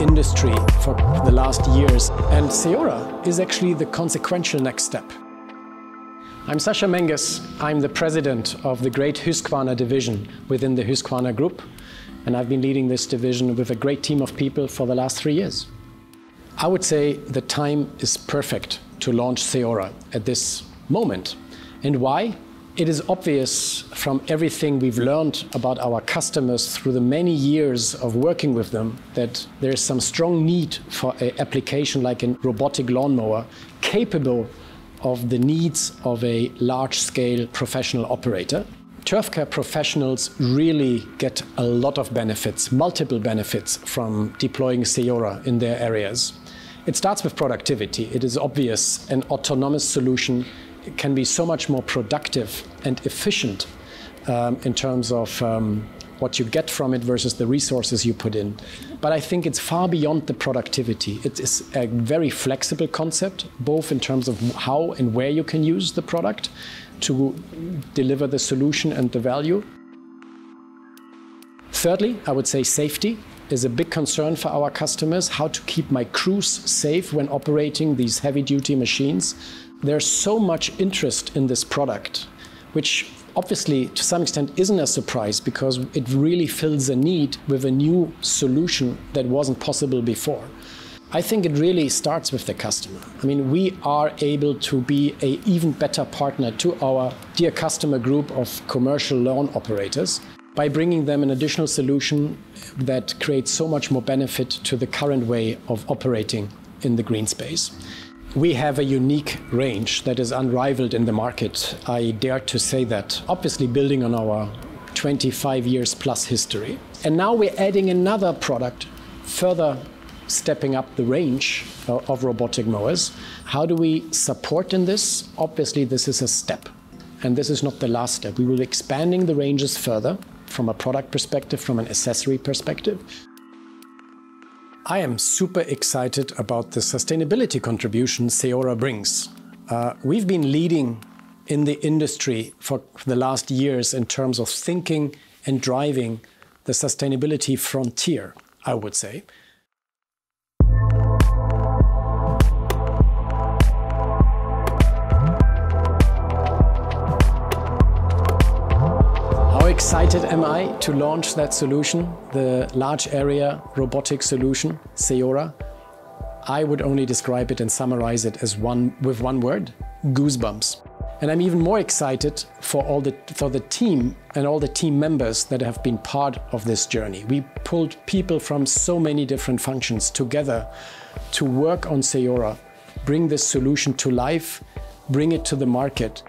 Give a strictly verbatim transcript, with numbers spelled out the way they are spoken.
industry for the last years, and CEORA is actually the consequential next step. I'm Sascha Menges. I'm the president of the great Husqvarna division within the Husqvarna Group, and I've been leading this division with a great team of people for the last three years. I would say the time is perfect to launch CEORA at this moment. And why? It is obvious from everything we've learned about our customers through the many years of working with them that there is some strong need for an application like a robotic lawnmower capable of the needs of a large-scale professional operator. Turfcare professionals really get a lot of benefits, multiple benefits from deploying CEORA in their areas. It starts with productivity. It is obvious an autonomous solution can be so much more productive and efficient um, in terms of um, what you get from it versus the resources you put in. But I think it's far beyond the productivity. It is a very flexible concept, both in terms of how and where you can use the product to deliver the solution and the value. Thirdly, I would say safety is a big concern for our customers, how to keep my crews safe when operating these heavy-duty machines. There's so much interest in this product, which obviously to some extent isn't a surprise because it really fills a need with a new solution that wasn't possible before. I think it really starts with the customer. I mean, we are able to be an even better partner to our dear customer group of commercial lawn operators by bringing them an additional solution that creates so much more benefit to the current way of operating in the green space. We have a unique range that is unrivaled in the market. I dare to say that, obviously building on our twenty-five years plus history. And now we're adding another product, further stepping up the range of robotic mowers. How do we support in this? Obviously, this is a step, and this is not the last step. We will be expanding the ranges further from a product perspective, from an accessory perspective. I am super excited about the sustainability contribution CEORA brings. Uh, we've been leading in the industry for the last years in terms of thinking and driving the sustainability frontier, I would say. Excited am I to launch that solution, the large area robotic solution, CEORA. I would only describe it and summarize it as one with one word, goosebumps. And I'm even more excited for all the for the team and all the team members that have been part of this journey. We pulled people from so many different functions together to work on CEORA, bring this solution to life, bring it to the market.